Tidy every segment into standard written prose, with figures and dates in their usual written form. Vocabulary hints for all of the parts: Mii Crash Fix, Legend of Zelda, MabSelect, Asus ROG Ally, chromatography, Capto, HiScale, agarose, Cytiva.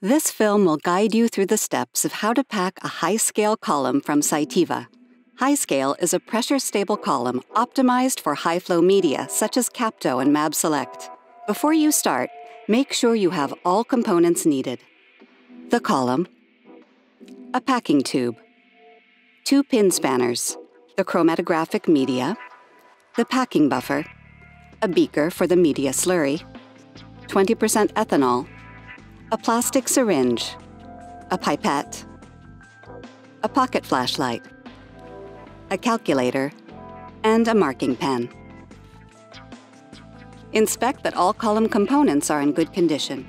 This film will guide you through the steps of how to pack a HiScale column from Cytiva. HiScale is a pressure-stable column optimized for high-flow media such as Capto and MabSelect. Before you start, make sure you have all components needed. The column, a packing tube, two pin spanners, the chromatographic media, the packing buffer, a beaker for the media slurry, 20% ethanol, a plastic syringe, a pipette, a pocket flashlight, a calculator, and a marking pen. Inspect that all column components are in good condition.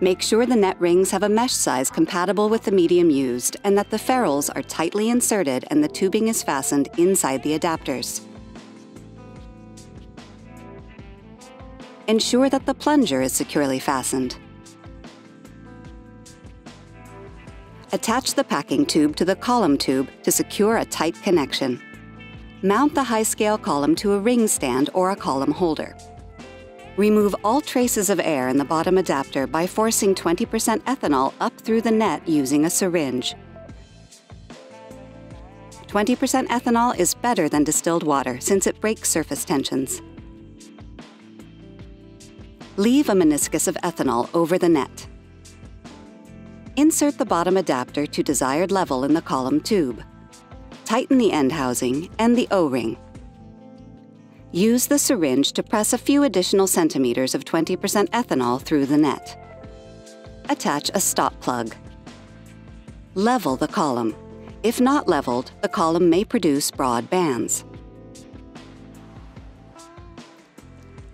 Make sure the net rings have a mesh size compatible with the medium used and that the ferrules are tightly inserted and the tubing is fastened inside the adapters. Ensure that the plunger is securely fastened. Attach the packing tube to the column tube to secure a tight connection. Mount the HiScale column to a ring stand or a column holder. Remove all traces of air in the bottom adapter by forcing 20% ethanol up through the net using a syringe. 20% ethanol is better than distilled water since it breaks surface tensions. Leave a meniscus of ethanol over the net. Insert the bottom adapter to desired level in the column tube. Tighten the end housing and the O-ring. Use the syringe to press a few additional centimeters of 20% ethanol through the net. Attach a stop plug. Level the column. If not leveled, the column may produce broad bands.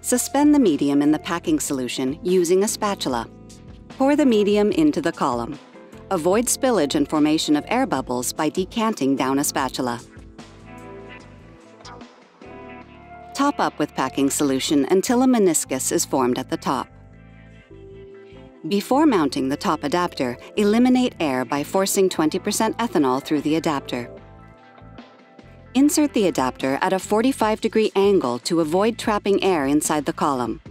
Suspend the medium in the packing solution using a spatula. Pour the medium into the column. Avoid spillage and formation of air bubbles by decanting down a spatula. Top up with packing solution until a meniscus is formed at the top. Before mounting the top adapter, eliminate air by forcing 20% ethanol through the adapter. Insert the adapter at a 45-degree angle to avoid trapping air inside the column.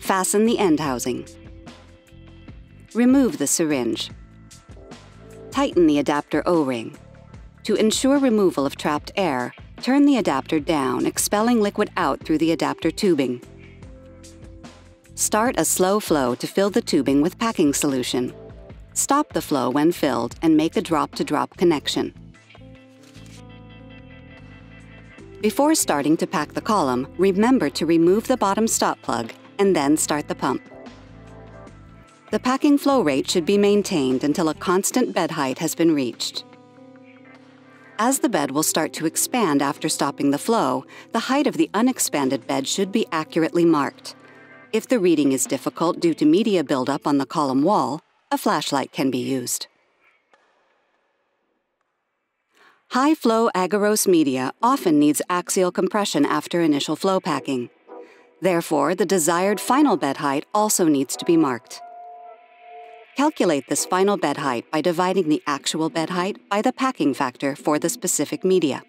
Fasten the end housing. Remove the syringe. Tighten the adapter O-ring. To ensure removal of trapped air, turn the adapter down, expelling liquid out through the adapter tubing. Start a slow flow to fill the tubing with packing solution. Stop the flow when filled and make a drop-to-drop connection. Before starting to pack the column, remember to remove the bottom stop plug and then start the pump. The packing flow rate should be maintained until a constant bed height has been reached. As the bed will start to expand after stopping the flow, the height of the unexpanded bed should be accurately marked. If the reading is difficult due to media buildup on the column wall, a flashlight can be used. High-flow agarose media often needs axial compression after initial flow packing. Therefore, the desired final bed height also needs to be marked. Calculate this final bed height by dividing the actual bed height by the packing factor for the specific media.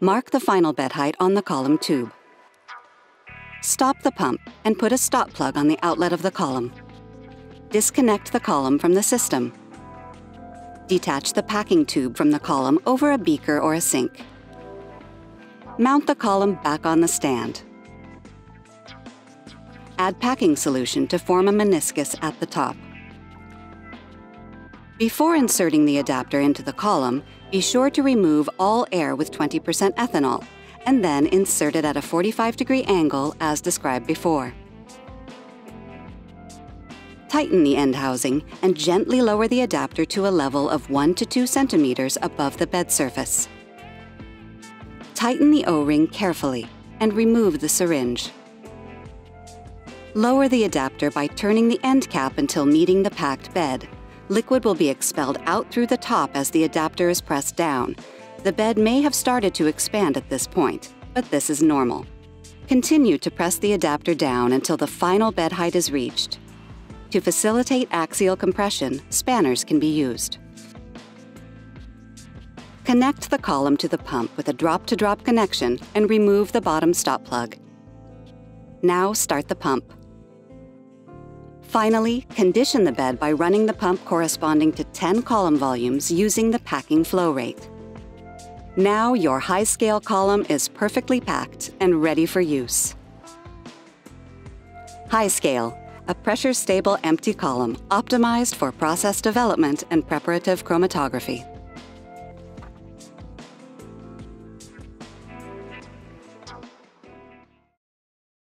Mark the final bed height on the column tube. Stop the pump and put a stop plug on the outlet of the column. Disconnect the column from the system. Detach the packing tube from the column over a beaker or a sink. Mount the column back on the stand. Add packing solution to form a meniscus at the top. Before inserting the adapter into the column, be sure to remove all air with 20% ethanol, and then insert it at a 45-degree angle as described before. Tighten the end housing and gently lower the adapter to a level of 1 to 2 centimeters above the bed surface. Tighten the O-ring carefully and remove the syringe. Lower the adapter by turning the end cap until meeting the packed bed. Liquid will be expelled out through the top as the adapter is pressed down. The bed may have started to expand at this point, but this is normal. Continue to press the adapter down until the final bed height is reached. To facilitate axial compression, spanners can be used. Connect the column to the pump with a drop-to-drop connection and remove the bottom stop plug. Now start the pump. Finally, condition the bed by running the pump corresponding to 10 column volumes using the packing flow rate. Now your HiScale column is perfectly packed and ready for use. HiScale, a pressure-stable empty column optimized for process development and preparative chromatography.